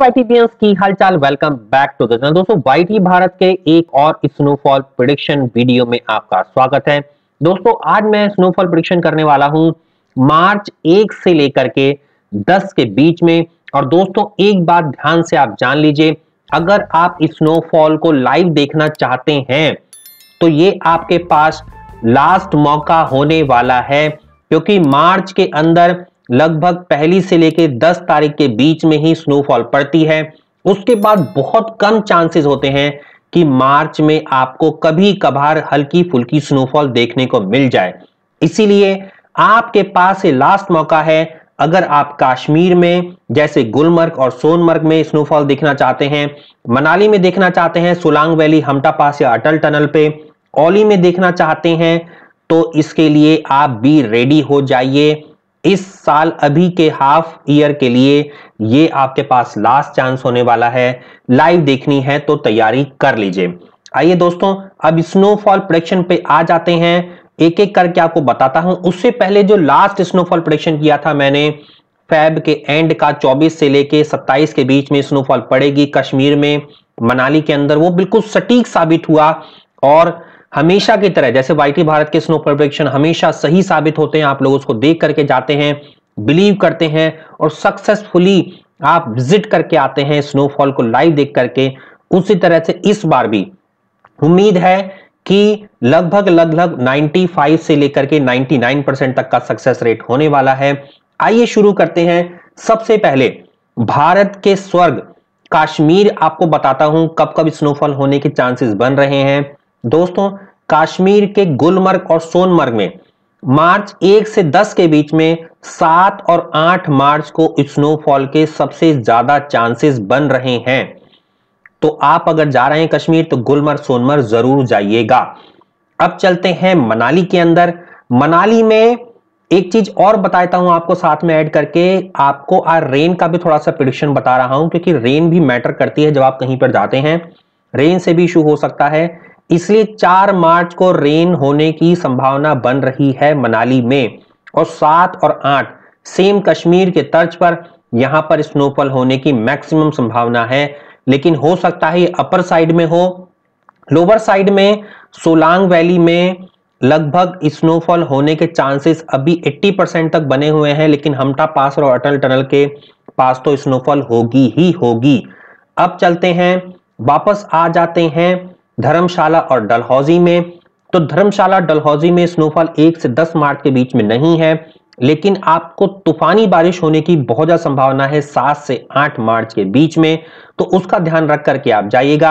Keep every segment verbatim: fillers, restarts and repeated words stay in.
की हालचाल welcome back to the channel दोस्तों, वाईटी भारत के एक और स्नोफॉल प्रेडिक्शन वीडियो में आपका स्वागत है। दोस्तों आज मैं स्नोफॉल प्रेडिक्शन करने वाला हूं मार्च एक से लेकर के दस के बीच में। और दोस्तों एक बात ध्यान से आप जान लीजिए, अगर आप स्नोफॉल को लाइव देखना चाहते हैं तो ये आपके पास लास्ट मौका होने वाला है, क्योंकि मार्च के अंदर लगभग पहली से लेके दस तारीख के बीच में ही स्नोफॉल पड़ती है। उसके बाद बहुत कम चांसेस होते हैं कि मार्च में आपको कभी कभार हल्की फुल्की स्नोफॉल देखने को मिल जाए। इसीलिए आपके पास ये लास्ट मौका है, अगर आप कश्मीर में जैसे गुलमर्ग और सोनमर्ग में स्नोफॉल देखना चाहते हैं, मनाली में देखना चाहते हैं, सोलांग वैली हमटा पास या अटल टनल पे, औली में देखना चाहते हैं, तो इसके लिए आप भी रेडी हो जाइए। इस साल अभी के हाफ ईयर के लिए ये आपके पास लास्ट चांस होने वाला है। लाइव देखनी है तो तैयारी कर लीजिए। आइए दोस्तों अब स्नोफॉल प्रेडिक्शन पे आ जाते हैं, एक एक करके आपको बताता हूं। उससे पहले जो लास्ट स्नोफॉल प्रेडिक्शन किया था मैंने, फेब के एंड का चौबीस से लेके सत्ताईस के बीच में स्नोफॉल पड़ेगी कश्मीर में, मनाली के अंदर, वो बिल्कुल सटीक साबित हुआ। और हमेशा की तरह जैसे वाईटी भारत के स्नोफॉल प्रेडिक्शन हमेशा सही साबित होते हैं, आप लोग उसको देख करके जाते हैं, बिलीव करते हैं और सक्सेसफुली आप विजिट करके आते हैं स्नोफॉल को लाइव देख करके। उसी तरह से इस बार भी उम्मीद है कि लगभग लगभग पचानवे से लेकर के निन्यानवे परसेंट तक का सक्सेस रेट होने वाला है। आइए शुरू करते हैं। सबसे पहले भारत के स्वर्ग कश्मीर आपको बताता हूं कब कब स्नोफॉल होने के चांसेस बन रहे हैं। दोस्तों कश्मीर के गुलमर्ग और सोनमर्ग में मार्च एक से दस के बीच में सात और आठ मार्च को स्नोफॉल के सबसे ज्यादा चांसेस बन रहे हैं। तो आप अगर जा रहे हैं कश्मीर तो गुलमर्ग सोनमर्ग जरूर जाइएगा। अब चलते हैं मनाली के अंदर। मनाली में एक चीज और बताता हूं आपको साथ में ऐड करके, आपको आज रेन का भी थोड़ा सा प्रेडिक्शन बता रहा हूं, क्योंकि रेन भी मैटर करती है जब आप कहीं पर जाते हैं, रेन से भी इशू हो सकता है। इसलिए चार मार्च को रेन होने की संभावना बन रही है मनाली में, और सात और आठ सेम कश्मीर के तर्ज पर यहां पर स्नोफॉल होने की मैक्सिमम संभावना है। लेकिन हो सकता है अपर साइड में हो, लोअर साइड में सोलांग वैली में लगभग स्नोफॉल होने के चांसेस अभी अस्सी परसेंट तक बने हुए हैं, लेकिन हमटा पास और अटल टनल के पास तो स्नोफॉल होगी ही होगी। अब चलते हैं, वापस आ जाते हैं धर्मशाला और डलहौजी में। तो धर्मशाला डलहौजी में स्नोफॉल एक से दस मार्च के बीच में नहीं है, लेकिन आपको तूफानी बारिश होने की बहुत ज्यादा संभावना है सात से आठ मार्च के बीच में, तो उसका ध्यान रख करके आप जाइएगा।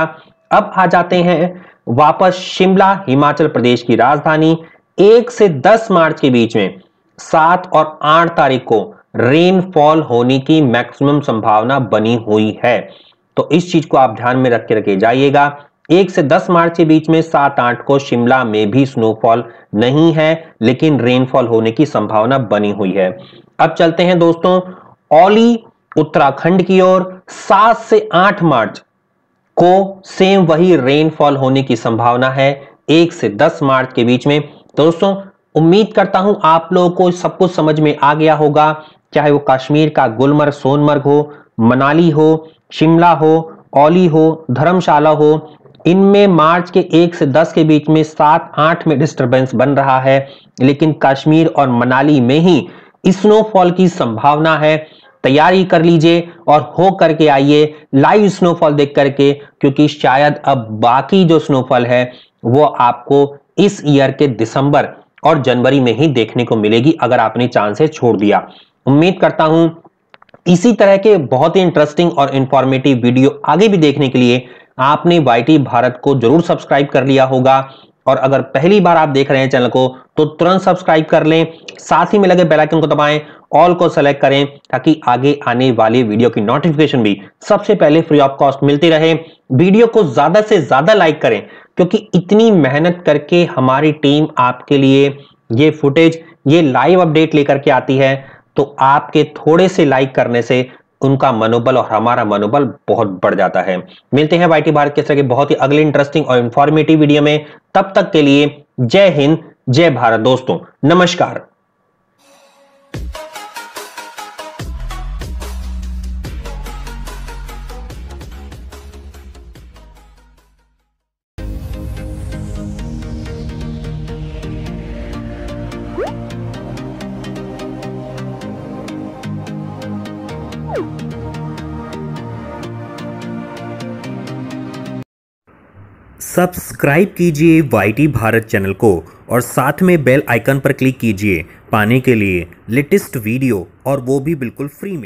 अब आ जाते हैं वापस शिमला, हिमाचल प्रदेश की राजधानी। एक से दस मार्च के बीच में सात और आठ तारीख को रेनफॉल होने की मैक्सिमम संभावना बनी हुई है, तो इस चीज को आप ध्यान में रख के रखे जाइएगा। एक से दस मार्च के बीच में सात आठ को शिमला में भी स्नोफॉल नहीं है, लेकिन रेनफॉल होने की संभावना बनी हुई है। अब चलते हैं दोस्तों औली उत्तराखंड की ओर। सात से आठ मार्च को सेम वही रेनफॉल होने की संभावना है एक से दस मार्च के बीच में। दोस्तों उम्मीद करता हूं आप लोगों को सब कुछ समझ में आ गया होगा, चाहे वो कश्मीर का गुलमर्ग सोनमर्ग हो, मनाली हो, शिमला हो, औली हो, धर्मशाला हो, इनमें मार्च के एक से दस के बीच में सात आठ में डिस्टरबेंस बन रहा है, लेकिन कश्मीर और मनाली में ही स्नोफॉल की संभावना है। तैयारी कर लीजिए और हो करके आइए लाइव स्नोफॉल देख करके, क्योंकि शायद अब बाकी जो स्नोफॉल है वो आपको इस ईयर के दिसंबर और जनवरी में ही देखने को मिलेगी, अगर आपने चांसेस छोड़ दिया। उम्मीद करता हूं इसी तरह के बहुत ही इंटरेस्टिंग और इंफॉर्मेटिव वीडियो आगे भी देखने के लिए आपने वाईटी भारत को जरूर सब्सक्राइब कर लिया होगा, और अगर पहली बार आप देख रहे हैं चैनल को तो तुरंत सब्सक्राइब कर लें, साथ ही में लगे बेल आइकन को दबाएं, ऑल को सेलेक्ट करें, ताकि आगे आने वाले वीडियो की नोटिफिकेशन भी सबसे पहले फ्री ऑफ कॉस्ट मिलती रहे। वीडियो को ज्यादा से ज्यादा लाइक करें, क्योंकि इतनी मेहनत करके हमारी टीम आपके लिए ये फुटेज, ये लाइव अपडेट लेकर के आती है, तो आपके थोड़े से लाइक करने से उनका मनोबल और हमारा मनोबल बहुत बढ़ जाता है। मिलते हैं वाईटी भारत के साथ बहुत ही अगले इंटरेस्टिंग और इंफॉर्मेटिव वीडियो में। तब तक के लिए जय हिंद जय भारत दोस्तों, नमस्कार। सब्सक्राइब कीजिए वाई टी भारत चैनल को और साथ में बेल आइकन पर क्लिक कीजिए पाने के लिए लेटेस्ट वीडियो, और वो भी बिल्कुल फ्री में।